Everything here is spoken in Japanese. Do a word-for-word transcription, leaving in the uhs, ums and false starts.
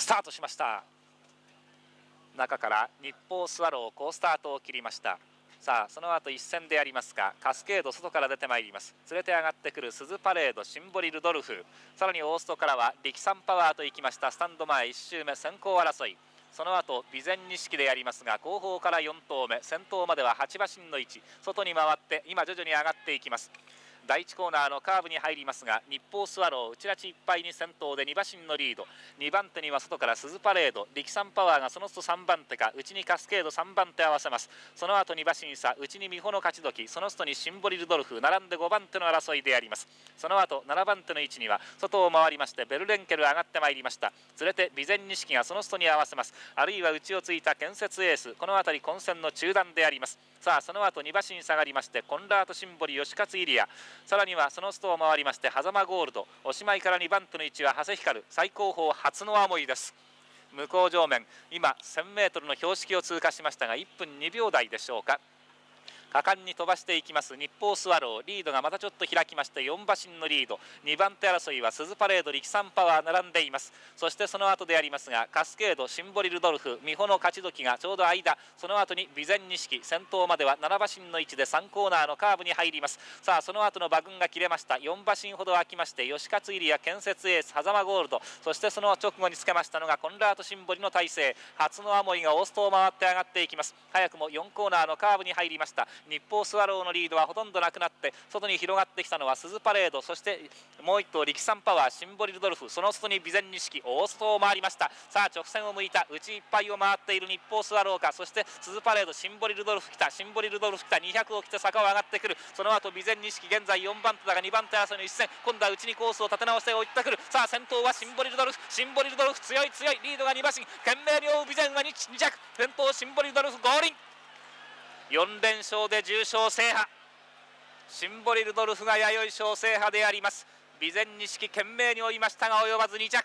スタートしました。中から日報スワロー好スタートを切りました。さあその後一戦でありますが、カスケード外から出てまいります。連れて上がってくるスズパレード、シンボリルドルフ、さらにオーストからは力さんパワーといきました。スタンド前いち周目先行争い、その後備前錦でやりますが、後方からよん頭目、先頭までははち馬身の位置、外に回って今徐々に上がっていきます。だいいちコーナーのカーブに入りますが、日報スワロー内ラチいっぱいに先頭でに馬身のリード、にばん手には外からスズパレード、力さんパワーがその外さんばん手か、内にカスケードさんばん手合わせます。その後に馬身差、内に美穂の勝ち時、その外にシンボリルドルフ、並んでごばん手の争いであります。その後ななばん手の位置には外を回りましてベルレンケル上がってまいりました。連れて備前錦がその外に合わせます。あるいは内をついた建設エース、この辺り混戦の中断であります。さあその後に馬身下がりましてコンラートシンボリ、吉勝イリア、さらにはその外を回りまして狭間ゴールド、おしまいからにばん手の位置は長谷光、最高峰初のアモイです。向こう上面今 せんメートル の標識を通過しましたが、いっぷんにびょう台でしょうか。果敢に飛ばしていきます日報スワロー、リードがまたちょっと開きましてよん馬身のリード、にばん手争いはスズパレード、力さんパワー並んでいます。そしてその後でありますが、カスケード、シンボリルドルフ、美穂の勝ち時がちょうど間、その後に備前錦、先頭まではなな馬身の位置でさんコーナーのカーブに入ります。さあその後の馬群が切れました。よん馬身ほど空きまして吉勝入谷、建設エース、狭間ゴールド、そしてその直後につけましたのがコンラートシンボリの体勢、初のアモイがオーストを回って上がっていきます。早くもよんコーナーのカーブに入りました。日報スワローのリードはほとんどなくなって、外に広がってきたのはスズパレード、そしてもう一頭力さんパワー、シンボリルドルフ、その外に備前錦、大外を回りました。さあ直線を向いた内いっぱいを回っている日報スワローか、そしてスズパレード、シンボリルドルフ来た、シンボリルドルフ来た、にひゃくを着て坂を上がってくる。その後備前錦、現在よんばん手だがにばん手争いの一戦、今度は内にコースを立て直して追ってくる。さあ先頭はシンボリルドルフ、シンボリルドルフ強い強い、リードがに馬身、懸命に追う備前は に, に着、先頭シンボリルドルフ合輪、よん連勝で重賞制覇、シンボリルドルフが弥生賞制覇であります。備前錦懸命に追いましたが及ばずに着。